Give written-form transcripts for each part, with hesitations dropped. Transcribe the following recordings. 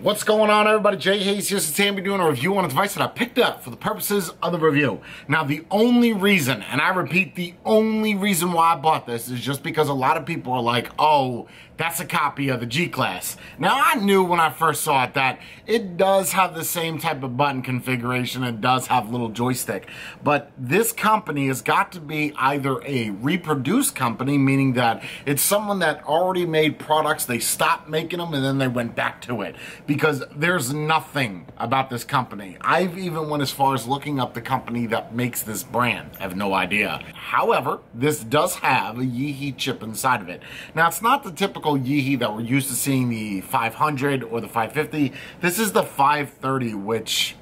What's going on, everybody? Jai Haze here. Today I'm going to be doing a review on a device that I picked up for the purposes of the review. Now, the only reason, and I repeat, the only reason why I bought this is just because a lot of people are like, oh, that's a copy of the G-Class. Now, I knew when I first saw it that it does have the same type of button configuration. It does have little joystick. But this company has got to be either a reproduced company, meaning that it's someone that already made products, they stopped making them, and then they went back to it. Because there's nothing about this company. I've even went as far as looking up the company that makes this brand. I have no idea. However, this does have a YiHi chip inside of it. Now, it's not the typical YiHi that we're used to seeing, the 500 or the 550. This is the 530, which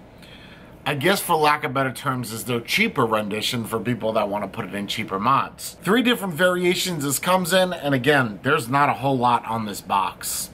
I guess, for lack of better terms, is their cheaper rendition for people that want to put it in cheaper mods. 3 different variations this comes in, and again, there's not a whole lot on this box.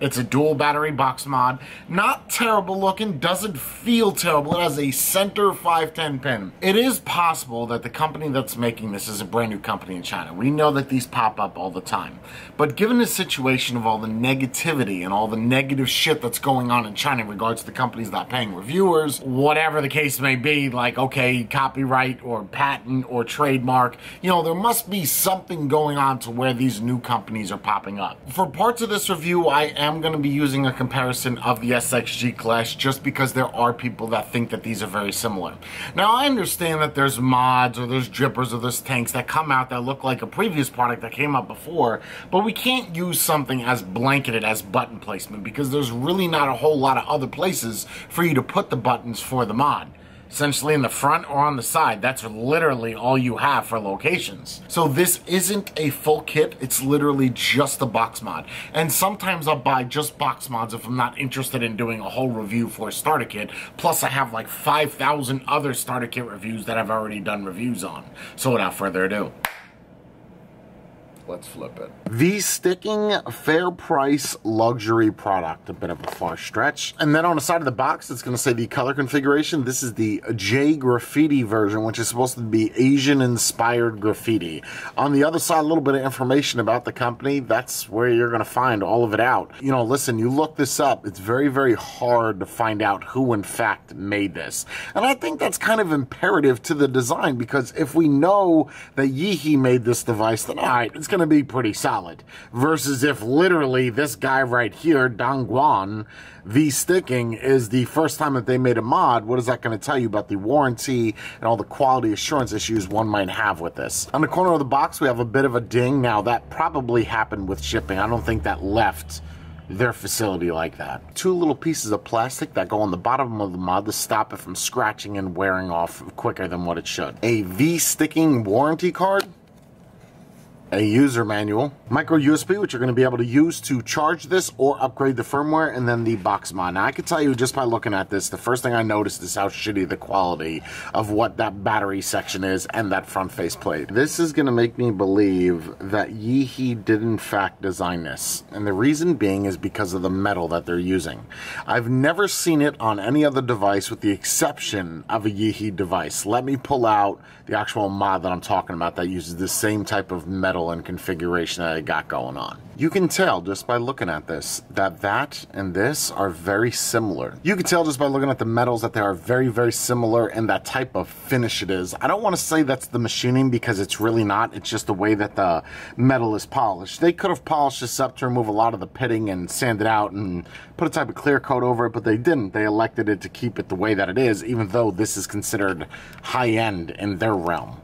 It's a dual battery box mod. Not terrible looking, doesn't feel terrible. It has a center 510 pin. It is possible that the company that's making this is a brand new company in China. We know that these pop up all the time. But given the situation of all the negativity and all the negative shit that's going on in China in regards to the companies not paying reviewers, whatever the case may be, like, okay, copyright or patent or trademark, you know, there must be something going on to where these new companies are popping up. For parts of this review, I am going to be using a comparison of the SXG Clash just because there are people that think that these are very similar. Now, I understand that there's mods or there's drippers or there's tanks that come out that look like a previous product that came out before, but we can't use something as blanketed as button placement because there's really not a whole lot of other places for you to put the buttons for the mod. Essentially in the front or on the side, that's literally all you have for locations. So this isn't a full kit, it's literally just a box mod. And sometimes I'll buy just box mods if I'm not interested in doing a whole review for a starter kit. Plus I have like 5,000 other starter kit reviews that I've already done reviews on. So without further ado, let's flip it. V-Sticking, fair price, luxury product. A bit of a far stretch. And then on the side of the box, it's going to say the color configuration. This is the J graffiti version, which is supposed to be Asian-inspired graffiti. On the other side, a little bit of information about the company. That's where you're going to find all of it out. You know, listen, you look this up, it's very, very hard to find out who, in fact, made this. And I think that's kind of imperative to the design, because if we know that YiHi made this device, then all right, it's going to be pretty solid, versus if literally this guy right here, Dongguan, V-Sticking, is the first time that they made a mod. What is that going to tell you about the warranty and all the quality assurance issues one might have with this? On the corner of the box, we have a bit of a ding. Now, that probably happened with shipping. I don't think that left their facility like that. 2 little pieces of plastic that go on the bottom of the mod to stop it from scratching and wearing off quicker than what it should. A V-Sticking warranty card. A user manual, micro USB, which you're going to be able to use to charge this or upgrade the firmware, and then the box mod. Now, I can tell you just by looking at this, the first thing I noticed is how shitty the quality of what that battery section is and that front face plate. This is going to make me believe that YiHi did in fact design this, and the reason being is because of the metal that they're using. I've never seen it on any other device with the exception of a YiHi device. Let me pull out the actual mod that I'm talking about that uses the same type of metal and configuration that I got going on. You can tell just by looking at this that that and this are very similar. You can tell just by looking at the metals that they are very, very similar, and that type of finish it is. I don't want to say that's the machining, because it's really not. It's just the way that the metal is polished. They could have polished this up to remove a lot of the pitting and sand it out and put a type of clear coat over it, but they didn't. They elected it to keep it the way that it is, even though this is considered high-end in their realm.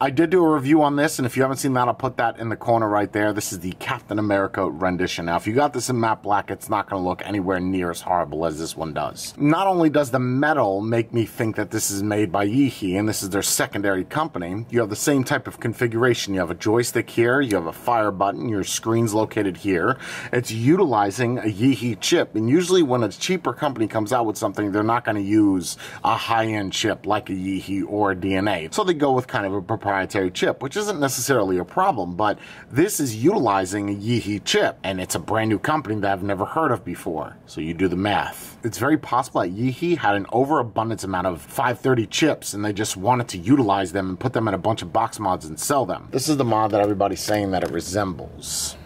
I did do a review on this, and if you haven't seen that, I'll put that in the corner right there. This is the Captain America rendition. Now, if you got this in matte black, it's not going to look anywhere near as horrible as this one does. Not only does the metal make me think that this is made by YiHi, and this is their secondary company, you have the same type of configuration. You have a joystick here, you have a fire button, your screen's located here. It's utilizing a YiHi chip, and usually when a cheaper company comes out with something, they're not going to use a high-end chip like a YiHi or a DNA. So they go with kind of a proprietary chip, which isn't necessarily a problem, but this is utilizing a YiHi chip, and it's a brand new company that I've never heard of before. So you do the math. It's very possible that YiHi had an overabundance amount of 530 chips, and they just wanted to utilize them and put them in a bunch of box mods and sell them. This is the mod that everybody's saying that it resembles.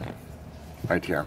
Right here.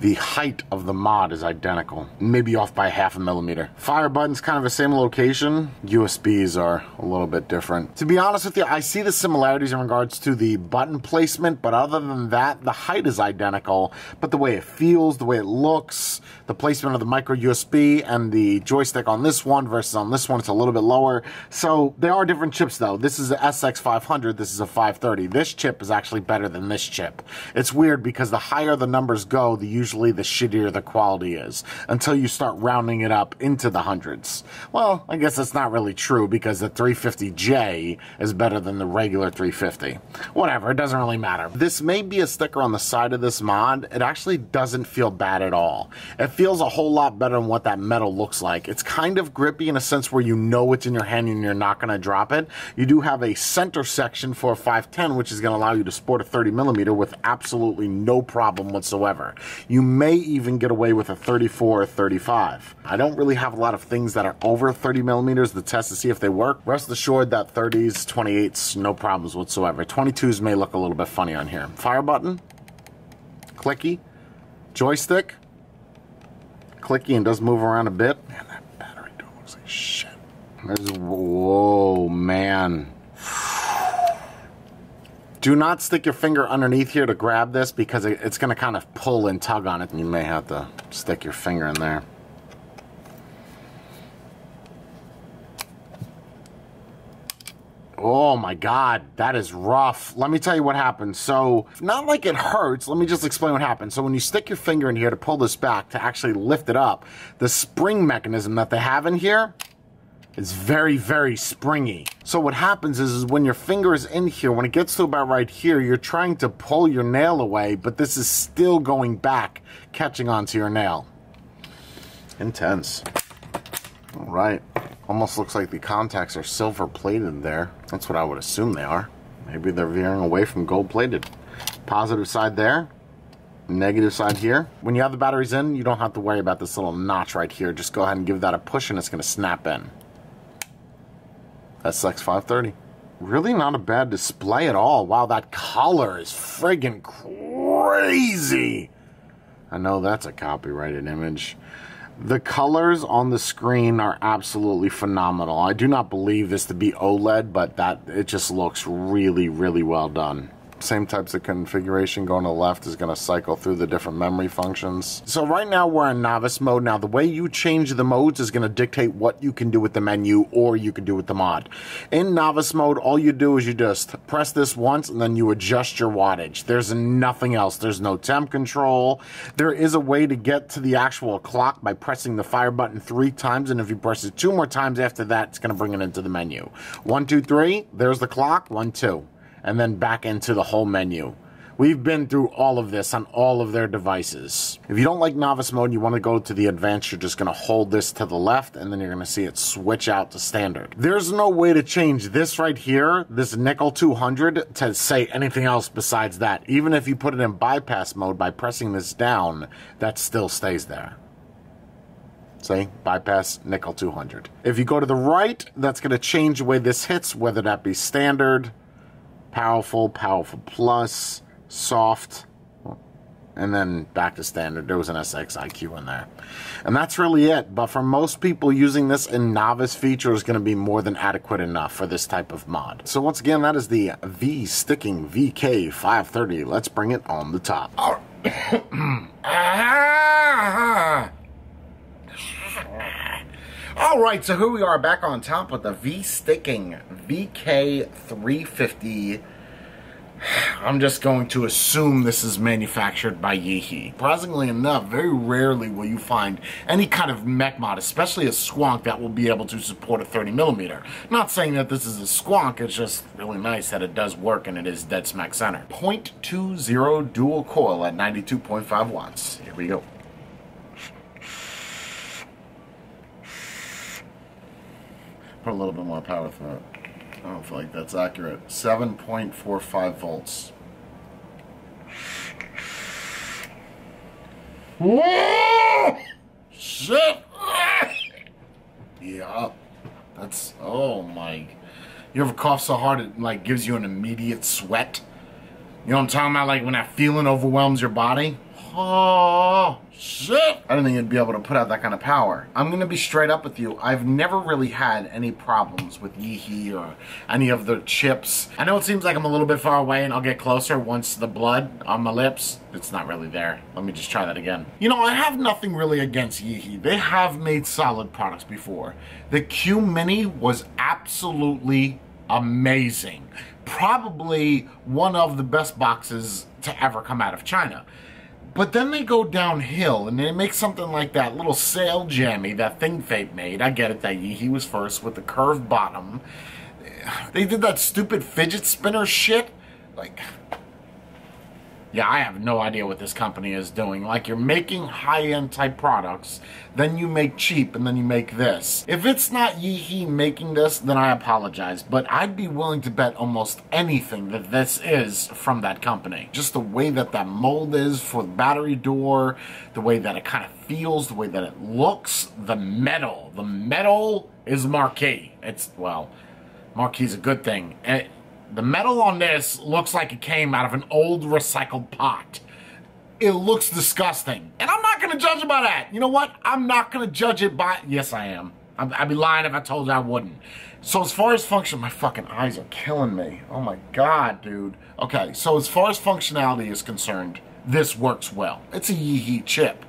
the height of the mod is identical, maybe off by 1/2 millimeter. Fire button's kind of the same location. USBs are a little bit different. To be honest with you, I see the similarities in regards to the button placement, but other than that, the height is identical, but the way it feels, the way it looks, the placement of the micro USB and the joystick on this one versus on this one, it's a little bit lower. So there are different chips though. This is a SX500, this is a 530. This chip is actually better than this chip. It's weird because the higher the numbers go, usually the shittier the quality is, until you start rounding it up into the hundreds. Well, I guess that's not really true because the 350J is better than the regular 350. Whatever, it doesn't really matter. This may be a sticker on the side of this mod. It actually doesn't feel bad at all. It feels a whole lot better than what that metal looks like. It's kind of grippy in a sense where you know it's in your hand and you're not going to drop it. You do have a center section for a 510, which is going to allow you to sport a 30 millimeter with absolutely no problem whatsoever. You may even get away with a 34 or 35. I don't really have a lot of things that are over 30 millimeters to test to see if they work. Rest assured that 30s, 28s, no problems whatsoever. 22s may look a little bit funny on here. Fire button, clicky, joystick, clicky, and does move around a bit. Man, that battery door looks like shit. There's, whoa, man. Do not stick your finger underneath here to grab this because it's going to kind of pull and tug on it. You may have to stick your finger in there. Oh my God, that is rough. Let me tell you what happened. So, not like it hurts, let me just explain what happened. So when you stick your finger in here to pull this back, to actually lift it up, the spring mechanism that they have in here, it's very, very springy. So what happens is when your finger is in here, when it gets to about right here, you're trying to pull your nail away, but this is still going back, catching onto your nail. Intense. All right. Almost looks like the contacts are silver plated there. That's what I would assume they are. Maybe they're veering away from gold plated. Positive side there. Negative side here. When you have the batteries in, you don't have to worry about this little notch right here. Just go ahead and give that a push and it's going to snap in. SX530. Really not a bad display at all. Wow, that color is friggin' crazy. I know that's a copyrighted image. The colors on the screen are absolutely phenomenal. I do not believe this to be OLED, but that it just looks really, really well done. Same types of configuration going to the left is going to cycle through the different memory functions. So right now we're in novice mode. Now the way you change the modes is going to dictate what you can do with the menu or you can do with the mod. In novice mode, all you do is you just press this once and then you adjust your wattage. There's nothing else. There's no temp control. There is a way to get to the actual clock by pressing the fire button 3 times, and if you press it 2 more times after that, it's going to bring it into the menu. 1, 2, 3, there's the clock, 1, 2. And then back into the whole menu. We've been through all of this on all of their devices. If you don't like novice mode and you want to go to the advanced, you're just going to hold this to the left and then you're going to see it switch out to standard. There's no way to change this right here, this nickel 200, to say anything else besides that. Even if you put it in bypass mode by pressing this down, that still stays there. See? Bypass nickel 200. If you go to the right, that's going to change the way this hits, whether that be standard, powerful, powerful plus, soft, and then back to standard. There was an SX IQ in there. And that's really it. But for most people, using this in novice feature is going to be more than adequate enough for this type of mod. So once again, that is the V-Sticking VK530. Let's bring it on the top. Oh. All right, so here we are back on top with the V-Sticking VK350. I'm just going to assume this is manufactured by YiHi. Surprisingly enough, very rarely will you find any kind of mech mod, especially a squonk, that will be able to support a 30 millimeter. Not saying that this is a squonk, it's just really nice that it does work and it is dead smack center. 0.20 dual coil at 92.5 watts. Here we go. Put a little bit more power through it. I don't feel like that's accurate. 7.45 volts. Whoa! Shit! Yeah. That's, oh my. You ever cough so hard it like gives you an immediate sweat? You know what I'm talking about? Like when that feeling overwhelms your body? Oh, shit! I don't think you'd be able to put out that kind of power. I'm gonna be straight up with you. I've never really had any problems with YiHi or any of the chips. I know it seems like I'm a little bit far away and I'll get closer once the blood on my lips. It's not really there. Let me just try that again. You know, I have nothing really against YiHi. They have made solid products before. The Q Mini was absolutely amazing. Probably one of the best boxes to ever come out of China. But then they go downhill and they make something like that little sail jammy, that thing Fate made. I get it that YiHi was first with the curved bottom. They did that stupid fidget spinner shit. Like, yeah, I have no idea what this company is doing. Like, you're making high-end type products, then you make cheap, and then you make this. If it's not YiHi making this, then I apologize, but I'd be willing to bet almost anything that this is from that company. Just the way that that mold is for the battery door, the way that it kind of feels, the way that it looks, the metal. The metal is marquee. It's, well, marquee's a good thing. The metal on this looks like it came out of an old recycled pot. It looks disgusting. And I'm not going to judge it by that. You know what? I'm not going to judge it by... Yes, I am. I'd be lying if I told you I wouldn't. So as far as function... My fucking eyes are killing me. Oh my God, dude. Okay, so as far as functionality is concerned, this works well. It's a YiHi chip.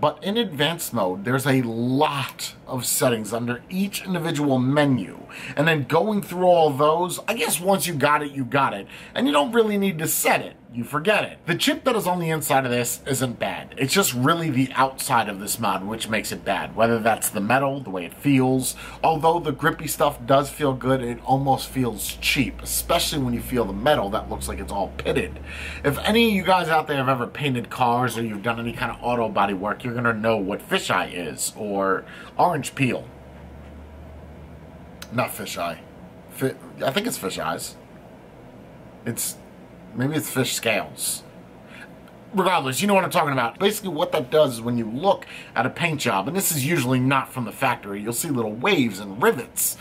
But in advanced mode, there's a lot of settings under each individual menu. And then going through all those, I guess once you got it, you got it. And you don't really need to set it. You forget it. The chip that is on the inside of this isn't bad. It's just really the outside of this mod which makes it bad. Whether that's the metal, the way it feels. Although the grippy stuff does feel good, it almost feels cheap. Especially when you feel the metal that looks like it's all pitted. If any of you guys out there have ever painted cars or you've done any kind of auto body work, you're going to know what fisheye is. Or orange peel. Not fisheye. I think it's fisheyes. It's... Maybe it's fish scales. Regardless, you know what I'm talking about. Basically what that does is when you look at a paint job, and this is usually not from the factory, you'll see little waves and rivets.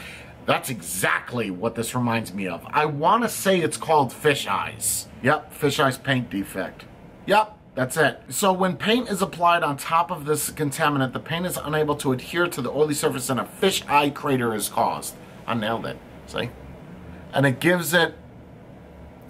That's exactly what this reminds me of. I want to say it's called fish eyes. Yep, fish eyes paint defect. Yep. That's it. So when paint is applied on top of this contaminant, the paint is unable to adhere to the oily surface and a fish eye crater is caused. I nailed it. See? And it gives it...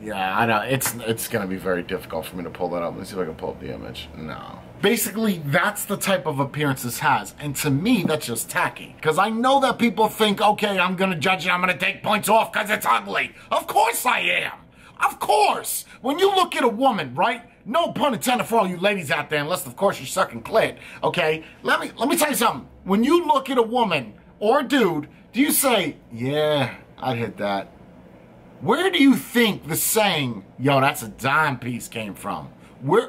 Yeah, I know. It's going to be very difficult for me to pull that up. Let's see if I can pull up the image. No. Basically, that's the type of appearance this has. And to me, that's just tacky. Because I know that people think, okay, I'm going to judge it. I'm going to take points off because it's ugly. Of course I am. Of course. When you look at a woman, right? No pun intended for all you ladies out there, unless, of course, you're sucking clit, okay? Let me tell you something. When you look at a woman or a dude, do you say, yeah, I'd hit that? Where do you think the saying, yo, that's a dime piece came from? Where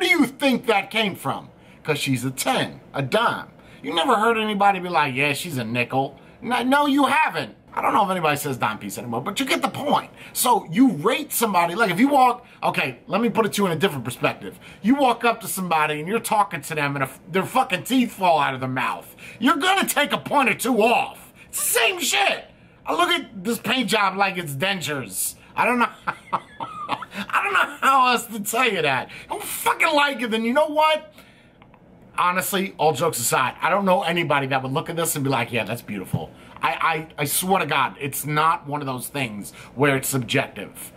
do you think that came from? Because she's a 10, a dime. You never heard anybody be like, yeah, she's a nickel. No, you haven't. I don't know if anybody says dime piece anymore, but you get the point. So you rate somebody, like if you walk, okay, let me put it to you in a different perspective. You walk up to somebody and you're talking to them and their fucking teeth fall out of their mouth. You're gonna take a point or two off. It's the same shit. I look at this paint job like it's dentures. I don't know I don't know how else to tell you that. I don't fucking like it, then you know what? Honestly, all jokes aside, I don't know anybody that would look at this and be like, yeah, that's beautiful. I swear to God, it's not one of those things where it's subjective.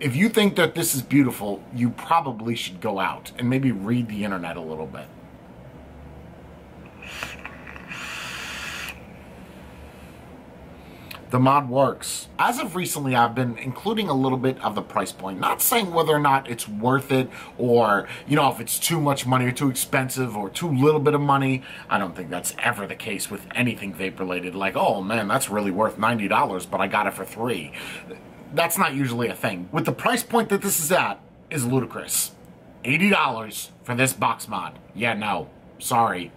If you think that this is beautiful, you probably should go out and maybe read the internet a little bit. The mod works. As of recently, I've been including a little bit of the price point. Not saying whether or not it's worth it or, you know, if it's too much money or too expensive or too little bit of money. I don't think that's ever the case with anything vape related. Like, oh man, that's really worth $90, but I got it for $3. That's not usually a thing. With the price point that this is at is ludicrous. $80 for this box mod. Yeah, no. Sorry.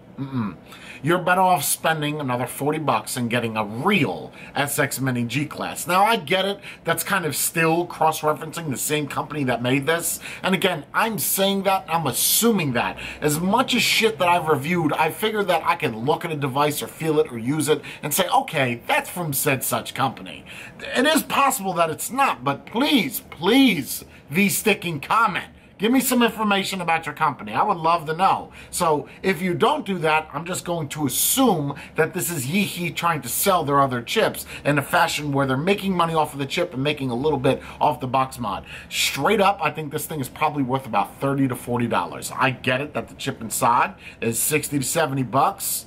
You're better off spending another 40 bucks and getting a real SX Mini G Class. Now, I get it. That's kind of still cross-referencing the same company that made this. And again, I'm saying that, I'm assuming that. As much as shit that I've reviewed, I figured that I can look at a device or feel it or use it and say, okay, that's from said such company. It is possible that it's not, but please, please, V-Sticking comment. Give me some information about your company. I would love to know. So if you don't do that, I'm just going to assume that this is YiHi trying to sell their other chips in a fashion where they're making money off of the chip and making a little bit off the box mod. Straight up, I think this thing is probably worth about $30 to $40. I get it that the chip inside is $60 to $70.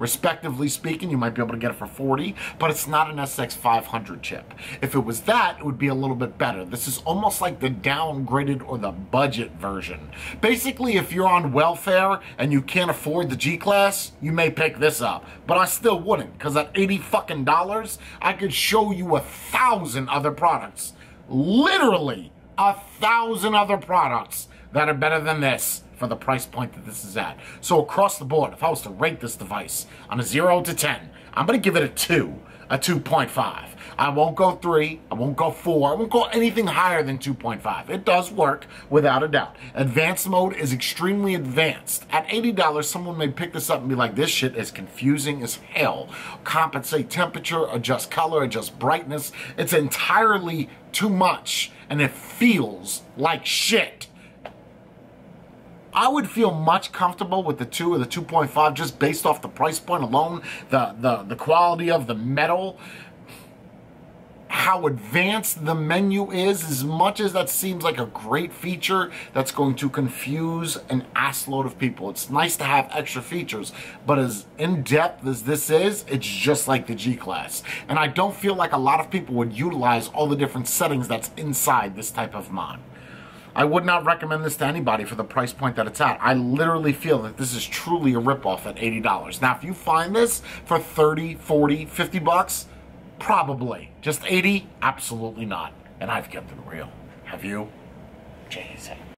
Respectively speaking, you might be able to get it for $40, but it's not an SX 500 chip. If it was that, it would be a little bit better. This is almost like the downgraded or the budget version. Basically, if you're on welfare and you can't afford the G-Class, you may pick this up. But I still wouldn't, because at $80 fucking, I could show you 1,000 other products. Literally 1,000 other products that are better than this, for the price point that this is at. So across the board, if I was to rate this device on a 0 to 10, I'm going to give it a 2, a 2.5. I won't go 3, I won't go 4, I won't go anything higher than 2.5. It does work, without a doubt. Advanced mode is extremely advanced. At $80, someone may pick this up and be like, this shit is confusing as hell. Compensate temperature, adjust color, adjust brightness. It's entirely too much, and it feels like shit. I would feel much comfortable with the 2 or the 2.5 just based off the price point alone, the quality of the metal, how advanced the menu is. As much as that seems like a great feature, that's going to confuse an assload of people. It's nice to have extra features, but as in-depth as this is, it's just like the G-Class. And I don't feel like a lot of people would utilize all the different settings that's inside this type of mod. I would not recommend this to anybody for the price point that it's at. I literally feel that this is truly a ripoff at $80. Now, if you find this for $30, $40, $50, probably. Just $80? Absolutely not. And I've kept it real. Have you? Jai Haze.